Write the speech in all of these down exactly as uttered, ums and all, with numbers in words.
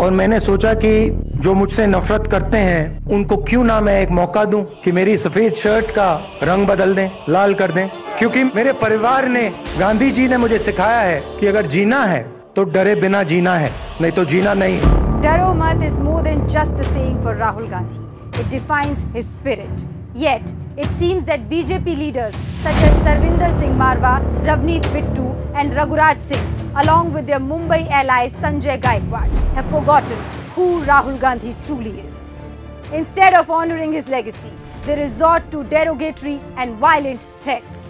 और मैंने सोचा कि जो मुझसे नफरत करते हैं उनको क्यों ना मैं एक मौका दूं कि मेरी सफेद शर्ट का रंग बदल दें, लाल कर दें, क्योंकि मेरे परिवार ने, गांधी जी ने मुझे सिखाया है कि अगर जीना है तो डरे बिना जीना है, नहीं तो जीना नहीं। डरो मत is more than just a saying for Rahul Gandhi. It defines his spirit. Yet, it seems that B J P leaders such as Tarvinder Singh Marwa, Ravneet Bittu and Raguraj Singh, along with their Mumbai allies Sanjay Gaikwad, have forgotten who Rahul Gandhi truly is. Instead of honouring his legacy, they resort to derogatory and violent threats.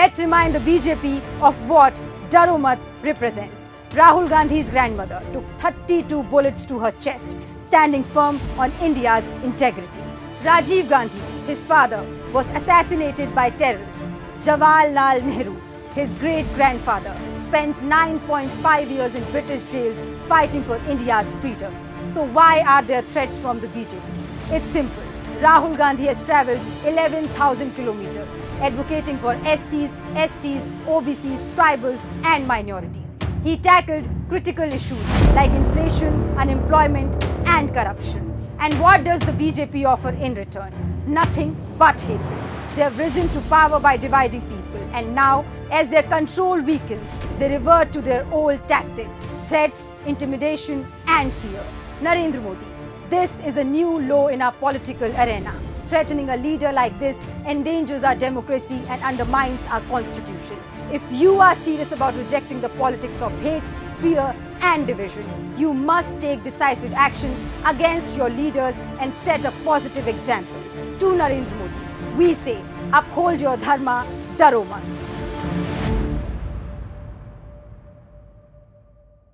Let's remind the B J P of what Daro Mat represents. Rahul Gandhi's grandmother took thirty-two bullets to her chest, standing firm on India's integrity. Rajiv Gandhi, his father, was assassinated by terrorists. Jawaharlal Nehru, his great-grandfather, spent nine point five years in British jails fighting for India's freedom. So why are there threats from the B J P? It's simple. Rahul Gandhi has travelled eleven thousand kilometres, advocating for S Cs, S Ts, O B Cs, tribals and minorities. He tackled critical issues like inflation, unemployment and corruption. And what does the B J P offer in return? Nothing but hatred. They have risen to power by dividing people, and now, as their control weakens, they revert to their old tactics, threats, intimidation and fear. Narendra Modi, this is a new law in our political arena. Threatening a leader like this endangers our democracy and undermines our constitution. If you are serious about rejecting the politics of hate, fear and division, you must take decisive action against your leaders and set a positive example. To Narendra Modi, we say, uphold your dharma, daro mat.